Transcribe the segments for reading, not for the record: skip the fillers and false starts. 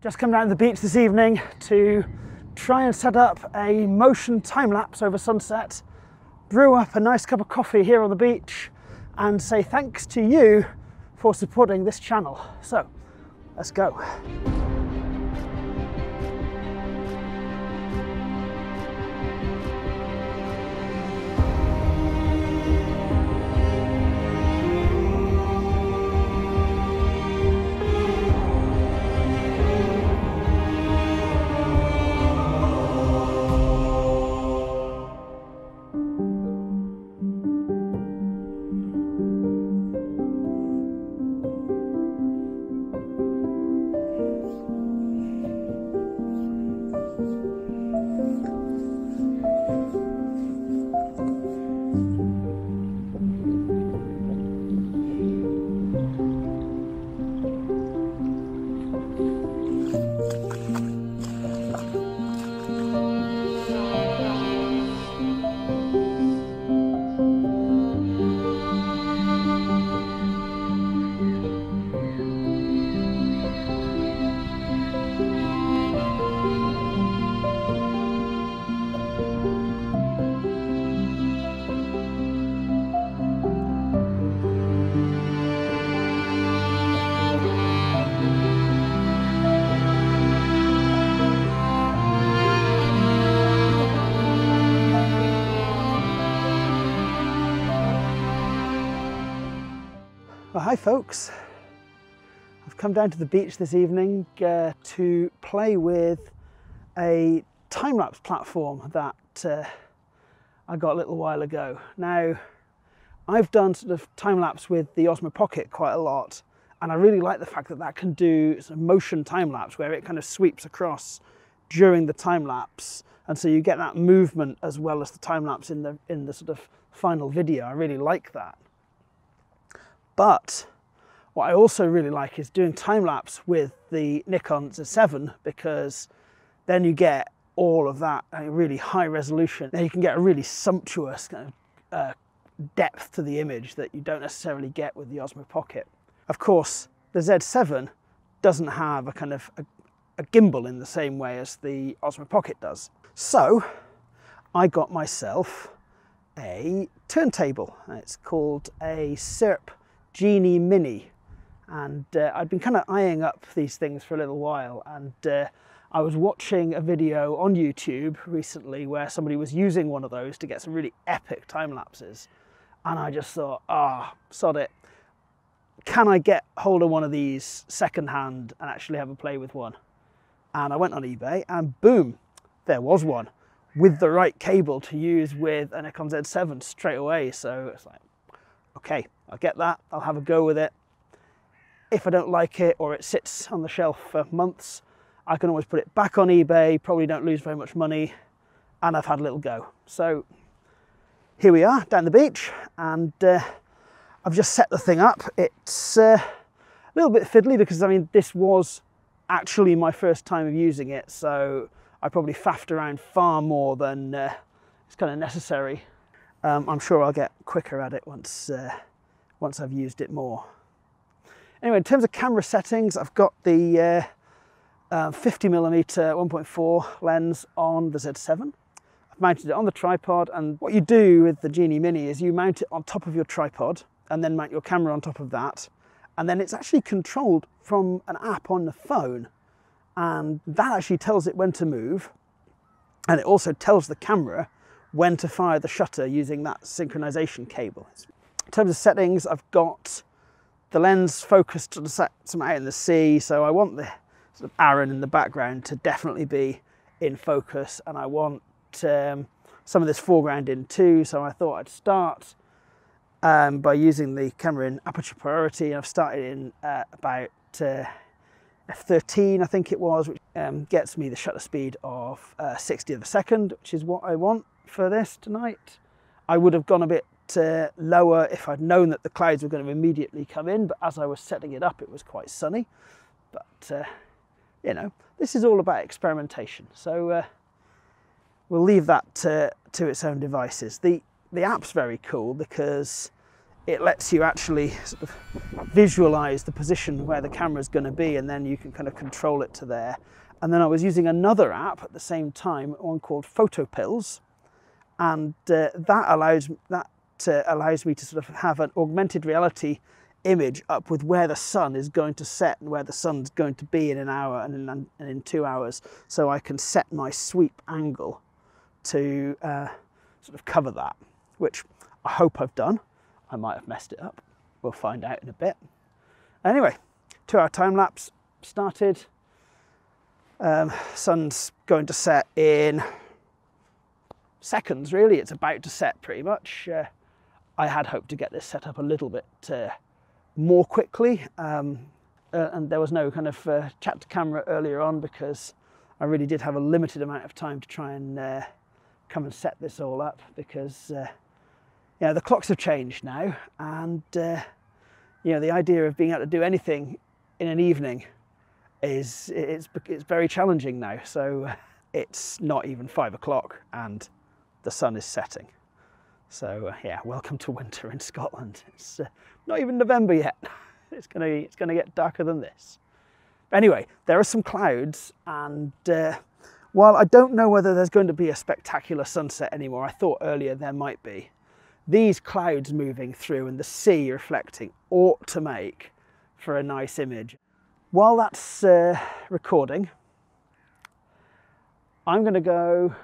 Just come down to the beach this evening to try and set up a motion time lapse over sunset, brew up a nice cup of coffee here on the beach and say thanks to you for supporting this channel. So let's go. Hi folks, I've come down to the beach this evening to play with a time-lapse platform that I got a little while ago. Now, I've done sort of time-lapse with the Osmo Pocket quite a lot, and I really like the fact that that can do sort of motion time-lapse where it kind of sweeps across during the time-lapse, and so you get that movement as well as the time-lapse in the sort of final video. I really like that. But what I also really like is doing time-lapse with the Nikon Z7, because then you get all of that really high resolution. Now you can get a really sumptuous kind of depth to the image that you don't necessarily get with the Osmo Pocket. Of course, the Z7 doesn't have a kind of a gimbal in the same way as the Osmo Pocket does. So I got myself a turntable. It's called a Syrp Genie Mini, and I'd been kind of eyeing up these things for a little while, and I was watching a video on YouTube recently where somebody was using one of those to get some really epic time lapses, and I just thought, ah, sod it, can I get hold of one of these secondhand and actually have a play with one? And I went on eBay and boom, there was one with the right cable to use with an Nikon Z7 straight away. So it's like, okay, I'll get that, I'll have a go with it. If I don't like it or it sits on the shelf for months, I can always put it back on eBay, probably don't lose very much money, and I've had a little go. So here we are down the beach, and I've just set the thing up. It's a little bit fiddly because, I mean, this was actually my first time of using it, so I probably faffed around far more than it's kind of necessary. I'm sure I'll get quicker at it once I've used it more. Anyway, in terms of camera settings, I've got the 50mm 1.4 lens on the Z7. I've mounted it on the tripod, and what you do with the Genie Mini is you mount it on top of your tripod and then mount your camera on top of that, and then it's actually controlled from an app on the phone, and that actually tells it when to move, and it also tells the camera when to fire the shutter using that synchronization cable. In terms of settings, I've got the lens focused to set some out in the sea, so I want the sort of Aaron in the background to definitely be in focus, and I want some of this foreground in too, so I thought I'd start by using the camera in aperture priority. I've started in about f13, I think it was, which gets me the shutter speed of 60 of a second, which is what I want for this tonight. I would have gone a bit lower if I'd known that the clouds were going to immediately come in, but as I was setting it up, it was quite sunny. But you know, this is all about experimentation, so we'll leave that to its own devices. The app's very cool because it lets you actually sort of visualize the position where the camera is going to be, and then you can kind of control it to there. And then I was using another app at the same time, one called PhotoPills, and that allows me to sort of have an augmented reality image up with where the sun is going to set and where the sun's going to be in an hour and in 2 hours, so I can set my sweep angle to sort of cover that, which I hope I've done. I might have messed it up. We'll find out in a bit. Anyway, 2 hour time lapse started. Sun's going to set in seconds, really. It's about to set pretty much. I had hoped to get this set up a little bit more quickly, and there was no kind of chat to camera earlier on because I really did have a limited amount of time to try and come and set this all up, because you know, the clocks have changed now, and you know, the idea of being able to do anything in an evening is it's very challenging now. So it's not even 5 o'clock and the sun is setting. So yeah, welcome to winter in Scotland. It's not even November yet. It's gonna get darker than this. Anyway, there are some clouds, and while I don't know whether there's going to be a spectacular sunset anymore, I thought earlier there might be. These clouds moving through and the sea reflecting ought to make for a nice image. While that's recording, I'm going to go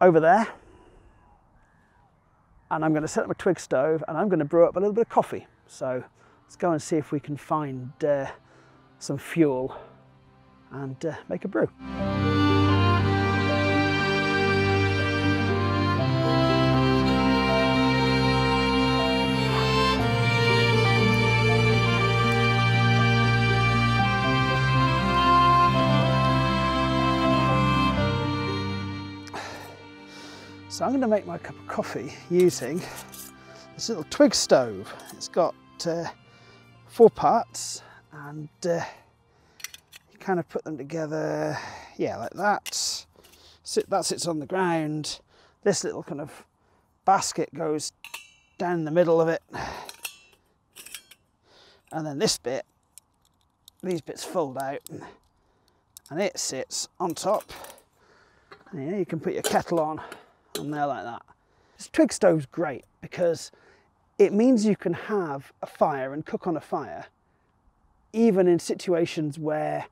over there, and I'm going to set up my twig stove, and I'm going to brew up a little bit of coffee. So let's go and see if we can find some fuel and make a brew. So I'm going to make my cup of coffee using this little twig stove. It's got 4 parts, and you kind of put them together, yeah, like that. So that sits on the ground. This little kind of basket goes down the middle of it, and then this bit, these bits fold out, and it sits on top. Yeah, you can put your kettle on there like that. This twig stove's great because it means you can have a fire and cook on a fire, even in situations where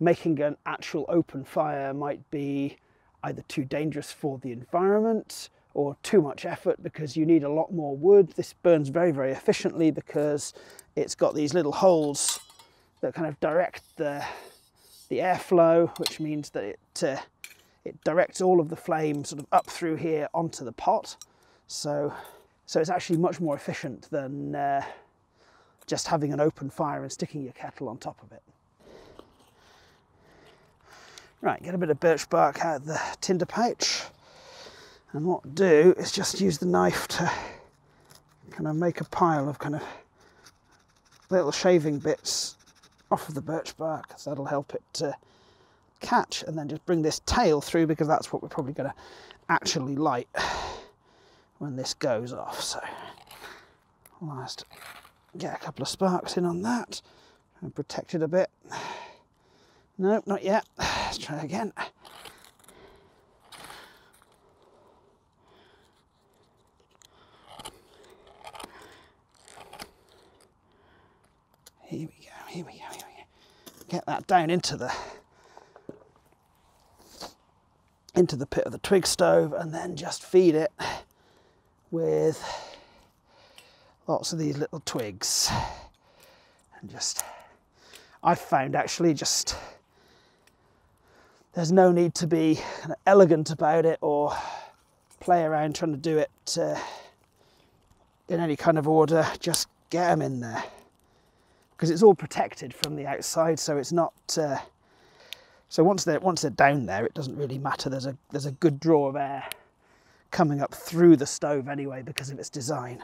making an actual open fire might be either too dangerous for the environment or too much effort because you need a lot more wood. This burns very, very efficiently because it's got these little holes that kind of direct the airflow, which means that it directs all of the flame sort of up through here onto the pot. So it's actually much more efficient than just having an open fire and sticking your kettle on top of it. Right, get a bit of birch bark out of the tinder pouch. And what I'll do is just use the knife to kind of make a pile of kind of little shaving bits off of the birch bark. So that'll help it catch, and then just bring this tail through because that's what we're probably going to actually light when this goes off. So I'll just get a couple of sparks in on that and protect it a bit. Nope, not yet. Let's try again. Here we go, here we go, here we go. Get that down into the pit of the twig stove, and then just feed it with lots of these little twigs. And just, I found actually just, there's no need to be kind of elegant about it or play around trying to do it in any kind of order. Just get them in there because it's all protected from the outside, so it's not so once they're down there, it doesn't really matter. There's a good draw of air coming up through the stove anyway because of its design.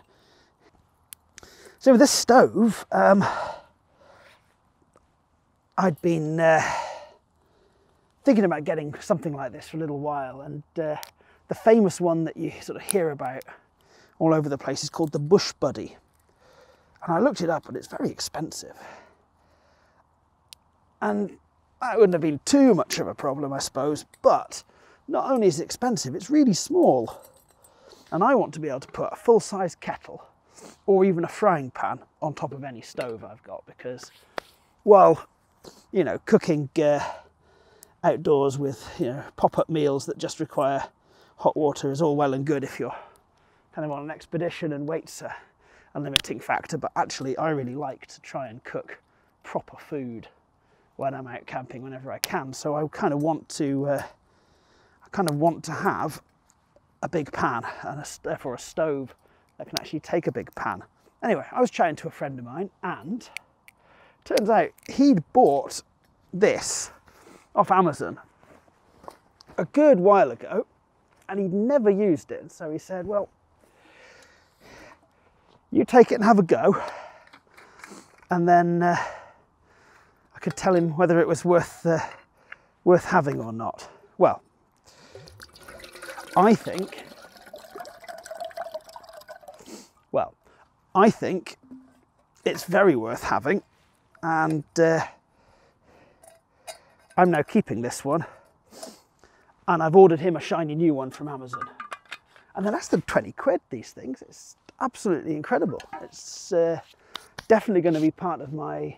So with this stove, I'd been thinking about getting something like this for a little while, and the famous one that you sort of hear about all over the place is called the Bush Buddy. And I looked it up and it's very expensive. And that wouldn't have been too much of a problem, I suppose, but not only is it expensive, it's really small. And I want to be able to put a full-size kettle or even a frying pan on top of any stove I've got because, well, you know, cooking outdoors with, you know, pop-up meals that just require hot water is all well and good if you're kind of on an expedition and weight's a limiting factor, but actually I really like to try and cook proper food when I'm out camping whenever I can. So I kind of want to have a big pan and therefore a stove that can actually take a big pan. Anyway, I was chatting to a friend of mine and turns out he'd bought this off Amazon a good while ago and he'd never used it. So he said, well, you take it and have a go, and then I could tell him whether it was worth having or not. Well, I think it's very worth having, and I'm now keeping this one, and I've ordered him a shiny new one from Amazon, and they're less than 20 quid, these things. It's absolutely incredible. It's definitely going to be part of my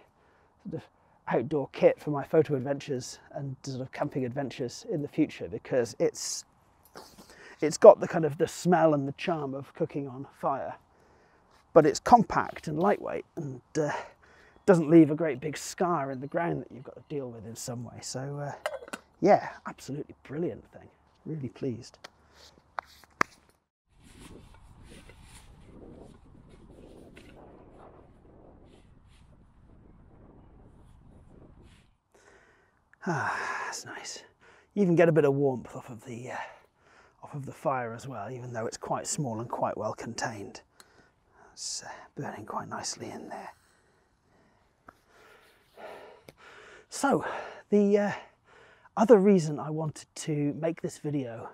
sort of outdoor kit for my photo adventures and sort of camping adventures in the future, because it's got the kind of the smell and the charm of cooking on fire, but it's compact and lightweight and doesn't leave a great big scar in the ground that you've got to deal with in some way. So yeah, absolutely brilliant thing. Really pleased. Ah, that's nice. You even get a bit of warmth off of the fire as well, even though it's quite small and quite well contained. It's burning quite nicely in there. So the other reason I wanted to make this video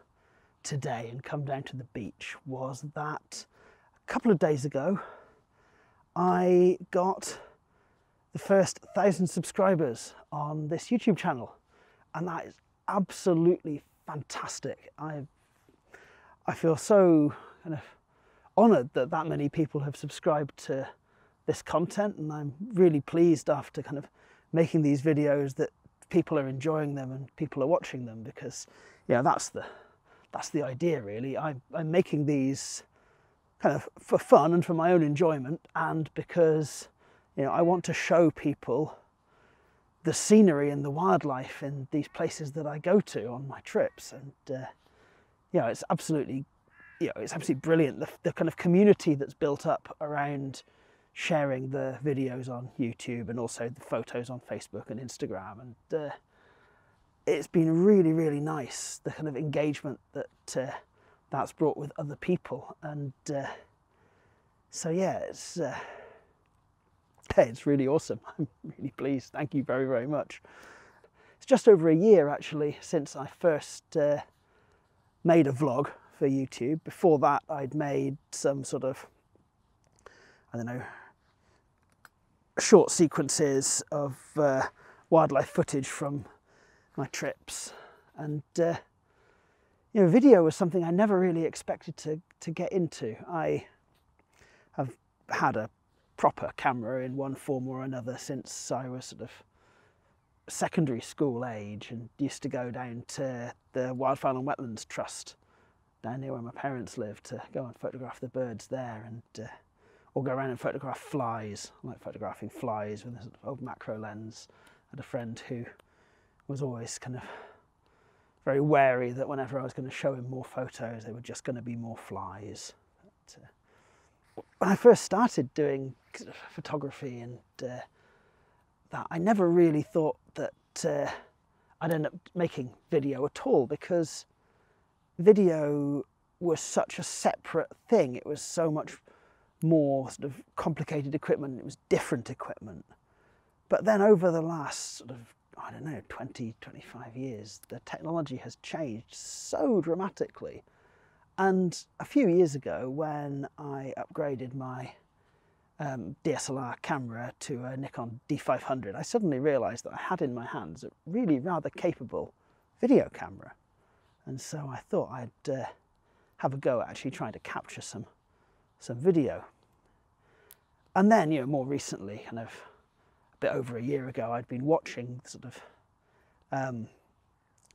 today and come down to the beach was that a couple of days ago I got the first 1,000 subscribers on this YouTube channel, and that is absolutely fantastic. I feel so kind of honoured that that many people have subscribed to this content, and I'm really pleased after kind of making these videos that people are enjoying them and people are watching them, because yeah, that's the idea really. I'm making these kind of for fun and for my own enjoyment, and because, you know, I want to show people the scenery and the wildlife in these places that I go to on my trips. And you know, it's absolutely brilliant, the kind of community that's built up around sharing the videos on YouTube and also the photos on Facebook and Instagram. And it's been really, really nice, the kind of engagement that that's brought with other people. And so yeah, it's really awesome. I'm really pleased. Thank you very, very much. It's just over a year actually since I first made a vlog for YouTube. Before that, I'd made some sort of, I don't know, short sequences of wildlife footage from my trips. And you know, video was something I never really expected to get into. I have had a proper camera in one form or another since I was sort of secondary school age, and used to go down to the Wildfowl and Wetlands Trust down near where my parents lived to go and photograph the birds there, and or go around and photograph flies. I like photographing flies with an old macro lens. I had a friend who was always kind of very wary that whenever I was going to show him more photos, they were just going to be more flies. But, when I first started doing photography and that, I never really thought that I'd end up making video at all, because video was such a separate thing. It was so much more sort of complicated equipment. It was different equipment. But then over the last sort of, I don't know, 20, 25 years, the technology has changed so dramatically. And a few years ago, when I upgraded my DSLR camera to a Nikon D500, I suddenly realized that I had in my hands a really rather capable video camera. And so I thought I'd have a go at actually trying to capture some video. And then, you know, more recently, kind of a bit over a year ago, I'd been watching sort of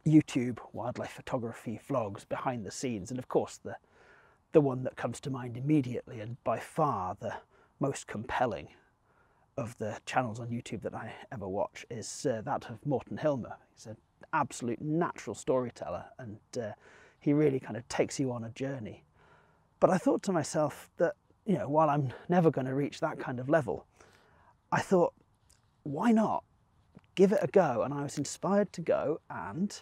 YouTube wildlife photography vlogs behind the scenes, and of course the one that comes to mind immediately, and by far the most compelling of the channels on YouTube that I ever watch, is that of Morten Hilmer. He's an absolute natural storyteller, and he really kind of takes you on a journey. But I thought to myself that, you know, while I'm never going to reach that kind of level, I thought, why not give it a go? And I was inspired to go and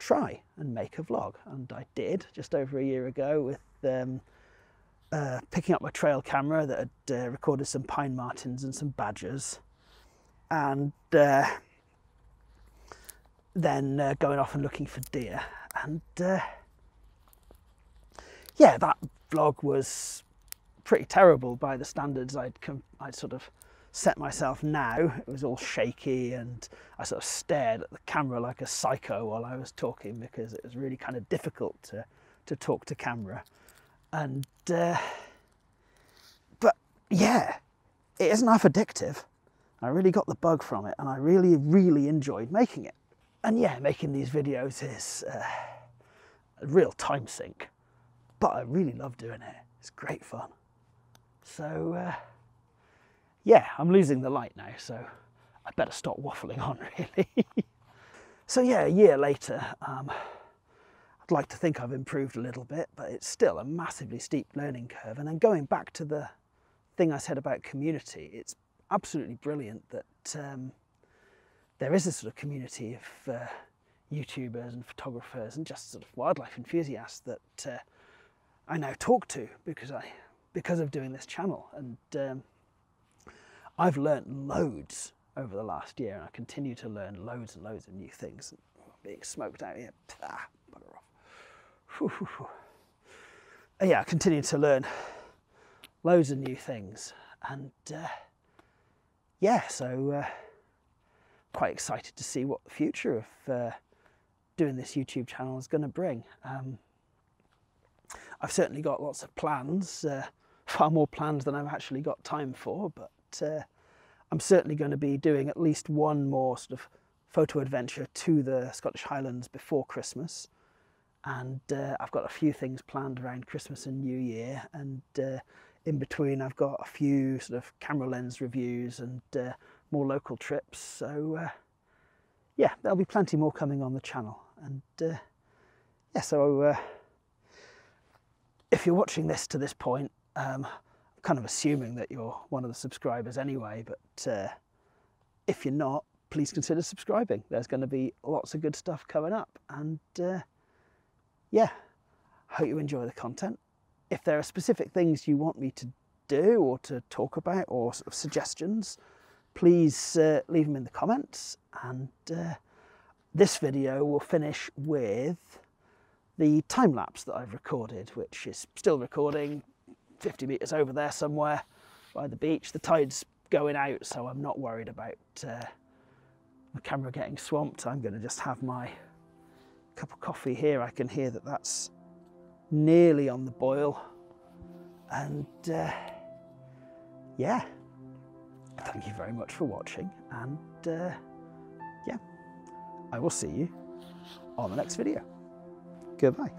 try and make a vlog, and I did just over a year ago with picking up my trail camera that had recorded some pine martins and some badgers, and then going off and looking for deer. And yeah, that vlog was pretty terrible by the standards I'd sort of set myself now. It was all shaky, and I sort of stared at the camera like a psycho while I was talking, because it was really kind of difficult to talk to camera. And but yeah, it isn't half addictive. I really got the bug from it, and I really, really enjoyed making it. And yeah, making these videos is a real time sink, but I really love doing it. It's great fun. So yeah, I'm losing the light now, so I better stop waffling on, really. So yeah, a year later, I'd like to think I've improved a little bit, but it's still a massively steep learning curve. And then going back to the thing I said about community, it's absolutely brilliant that there is a sort of community of YouTubers and photographers and just sort of wildlife enthusiasts that I now talk to because of doing this channel. And I've learned loads over the last year, and I continue to learn loads and loads of new things. Being smoked out here, bugger off. Yeah, I continue to learn loads of new things, and yeah, so quite excited to see what the future of doing this YouTube channel is going to bring. I've certainly got lots of plans, far more plans than I've actually got time for, but I'm certainly going to be doing at least one more sort of photo adventure to the Scottish Highlands before Christmas, and I've got a few things planned around Christmas and New Year, and in between I've got a few sort of camera lens reviews and more local trips. So yeah, there'll be plenty more coming on the channel. And yeah, so if you're watching this to this point, kind of assuming that you're one of the subscribers anyway, but if you're not, please consider subscribing. There's going to be lots of good stuff coming up, and yeah, hope you enjoy the content. If there are specific things you want me to do or to talk about, or sort of suggestions, please leave them in the comments. And this video will finish with the time lapse that I've recorded, which is still recording 50 metres over there somewhere by the beach. The tide's going out, so I'm not worried about my camera getting swamped. I'm going to just have my cup of coffee here. I can hear that that's nearly on the boil. And yeah, thank you very much for watching. And yeah, I will see you on the next video. Goodbye.